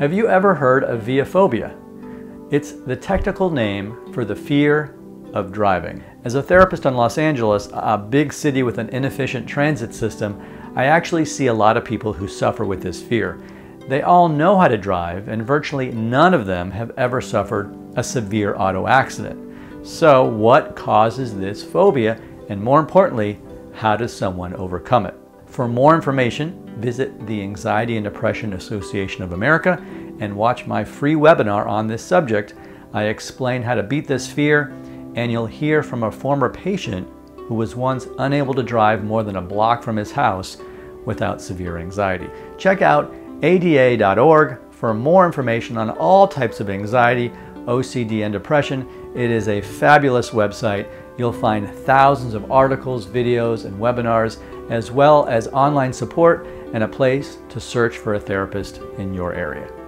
Have you ever heard of vehophobia? It's the technical name for the fear of driving. As a therapist in Los Angeles, a big city with an inefficient transit system, I actually see a lot of people who suffer with this fear. They all know how to drive, and virtually none of them have ever suffered a severe auto accident. So what causes this phobia? And more importantly, how does someone overcome it? For more information, visit the Anxiety and Depression Association of America and watch my free webinar on this subject. I explain how to beat this fear, and you'll hear from a former patient who was once unable to drive more than a block from his house without severe anxiety. Check out ada.org for more information on all types of anxiety, OCD, and depression. It is a fabulous website. You'll find thousands of articles, videos, and webinars, as well as online support and a place to search for a therapist in your area.